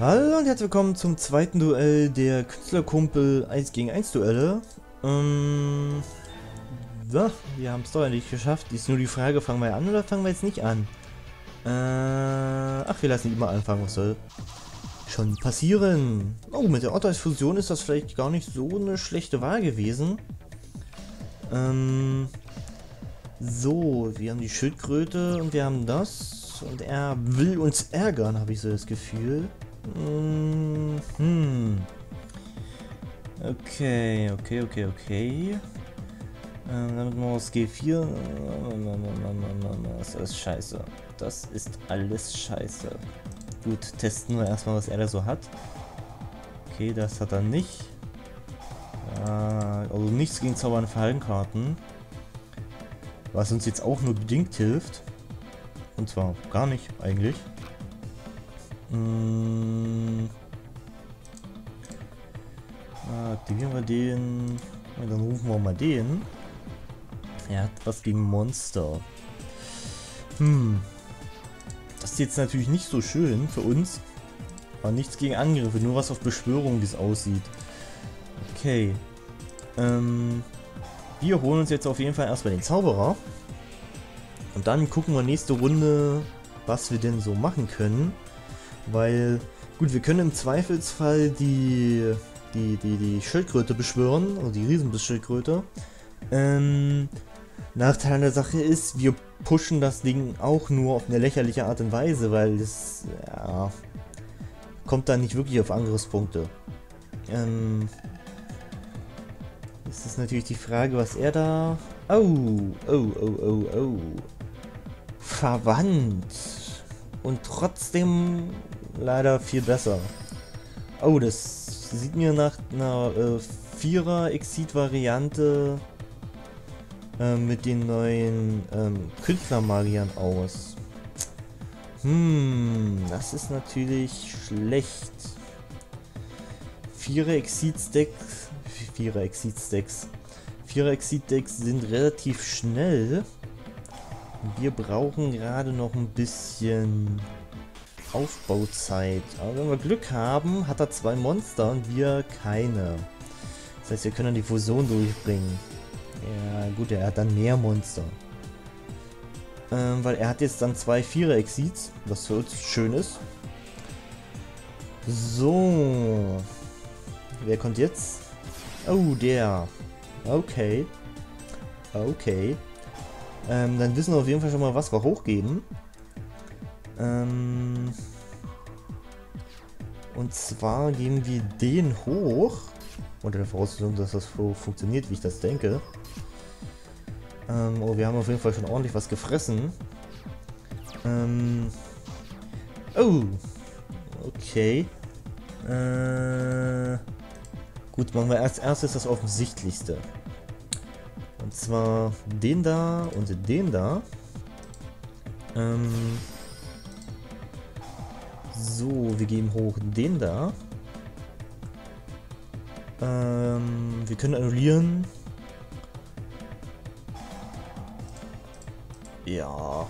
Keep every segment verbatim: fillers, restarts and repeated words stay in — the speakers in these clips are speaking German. Hallo und herzlich willkommen zum zweiten Duell der Künstlerkumpel eins gegen eins Duelle. Ähm, so, wir haben es doch endlich geschafft. Ist nur die Frage, fangen wir an oder fangen wir jetzt nicht an? Äh, ach, wir lassen immer anfangen, was soll schon passieren. Oh, mit der Otteris-Fusion ist das vielleicht gar nicht so eine schlechte Wahl gewesen. Ähm, so, wir haben die Schildkröte und wir haben das. Und er will uns ärgern, habe ich so das Gefühl. Hm. Okay, okay, okay, okay. Ähm, damit machen wir aus G vier. Das ist scheiße. Das ist alles scheiße. Gut, testen wir erstmal, was er da so hat. Okay, das hat er nicht. Ah, also nichts gegen Zauber- und Fallenkarten. Was uns jetzt auch nur bedingt hilft. Und zwar gar nicht, eigentlich. Mmh. Ah, aktivieren wir den. Und dann rufen wir mal den. Er hat was gegen Monster. Hm. Das ist jetzt natürlich nicht so schön für uns. Aber nichts gegen Angriffe, nur was auf Beschwörung, wie es aussieht. Okay. Ähm, wir holen uns jetzt auf jeden Fall erstmal den Zauberer. Und dann gucken wir nächste Runde, was wir denn so machen können. Weil, gut, wir können im Zweifelsfall die, die, die, die Schildkröte beschwören, also die Riesenbiss-Schildkröte. Ähm, Nachteil an der Sache ist, wir pushen das Ding auch nur auf eine lächerliche Art und Weise, weil es, ja, kommt da nicht wirklich auf Angriffspunkte. Ähm, das ist natürlich die Frage, was er da... Oh, oh, oh, oh, oh. Verwandt. Und trotzdem leider viel besser. Oh, das sieht mir nach einer äh, Vierer Exit Variante äh, mit den neuen ähm, Künstler-Magiern aus. Hm, das ist natürlich schlecht. Vierer Exit Stacks, Vierer Exit Stacks, Vierer Exit Stacks sind relativ schnell. Wir brauchen gerade noch ein bisschen Aufbauzeit. Aber wenn wir Glück haben, hat er zwei Monster und wir keine. Das heißt, wir können die Fusion durchbringen. Ja, gut, er hat dann mehr Monster. Ähm, weil er hat jetzt dann zwei Vierer-Exits, was für uns schön ist. So. Wer kommt jetzt? Oh, der. Okay. Okay. Ähm, dann wissen wir auf jeden Fall schon mal, was wir hochgeben. Ähm, und zwar geben wir den hoch. Unter der Voraussetzung, dass das so funktioniert, wie ich das denke. Ähm, oh, wir haben auf jeden Fall schon ordentlich was gefressen. Ähm, oh. Okay. Äh, gut, machen wir als erstes das Offensichtlichste. Und zwar den da und den da. Ähm so, wir geben hoch den da. Ähm, wir können annullieren. Ja.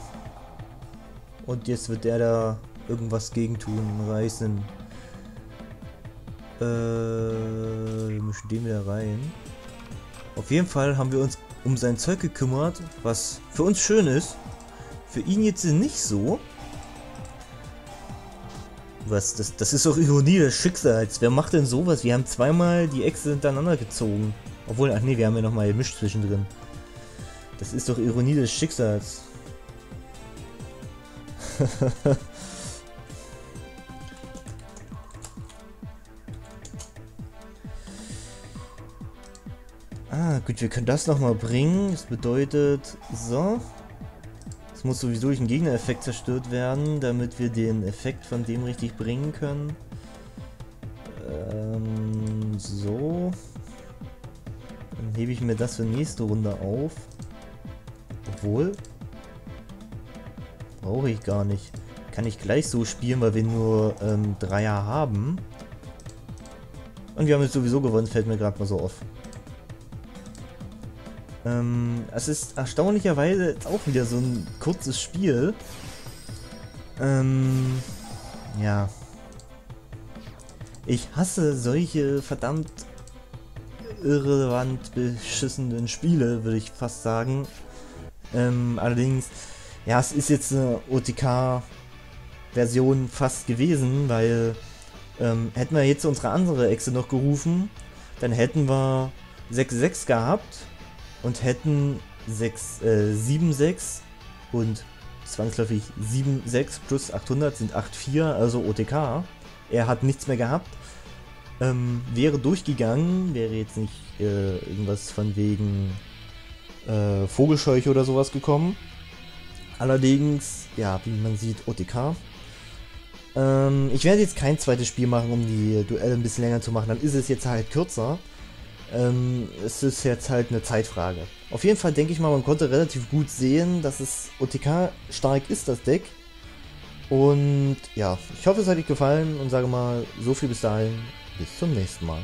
Und jetzt wird der da irgendwas gegen tun, reißen. Äh, wir mischen den wieder rein. Auf jeden Fall haben wir uns um sein Zeug gekümmert, was für uns schön ist. Für ihn jetzt nicht so. Was, das, das ist doch Ironie des Schicksals. Wer macht denn sowas? Wir haben zweimal die Echse hintereinander gezogen. Obwohl, ach nee, wir haben ja nochmal gemischt zwischendrin. Das ist doch Ironie des Schicksals. Ah, gut, wir können das nochmal bringen. Das bedeutet, so. Es muss sowieso durch einen Gegnereffekt zerstört werden, damit wir den Effekt von dem richtig bringen können. Ähm, so. Dann hebe ich mir das für nächste Runde auf. Obwohl. Brauche ich gar nicht. Kann ich gleich so spielen, weil wir nur ähm, Dreier haben. Und wir haben jetzt sowieso gewonnen, fällt mir gerade mal so auf. Ähm, es ist erstaunlicherweise auch wieder so ein kurzes Spiel. Ähm, ja. Ich hasse solche verdammt irrelevant beschissenen Spiele, würde ich fast sagen. Ähm, allerdings, ja, es ist jetzt eine O T K-Version fast gewesen, weil ähm, hätten wir jetzt unsere andere Echse noch gerufen, dann hätten wir sechs sechs gehabt und hätten sieben sechs und zwangsläufig sieben sechs plus achthundert sind acht vier, also O T K. Er hat nichts mehr gehabt. Ähm, wäre durchgegangen, wäre jetzt nicht äh, irgendwas von wegen äh, Vogelscheuche oder sowas gekommen. Allerdings, ja, wie man sieht, O T K. Ähm, ich werde jetzt kein zweites Spiel machen, um die Duelle ein bisschen länger zu machen. Dann ist es jetzt halt kürzer. Ähm, es ist jetzt halt eine Zeitfrage. Auf jeden Fall denke ich mal, man konnte relativ gut sehen, dass es O T K stark ist, das Deck. Und ja, ich hoffe, es hat euch gefallen und sage mal, so viel bis dahin, bis zum nächsten Mal.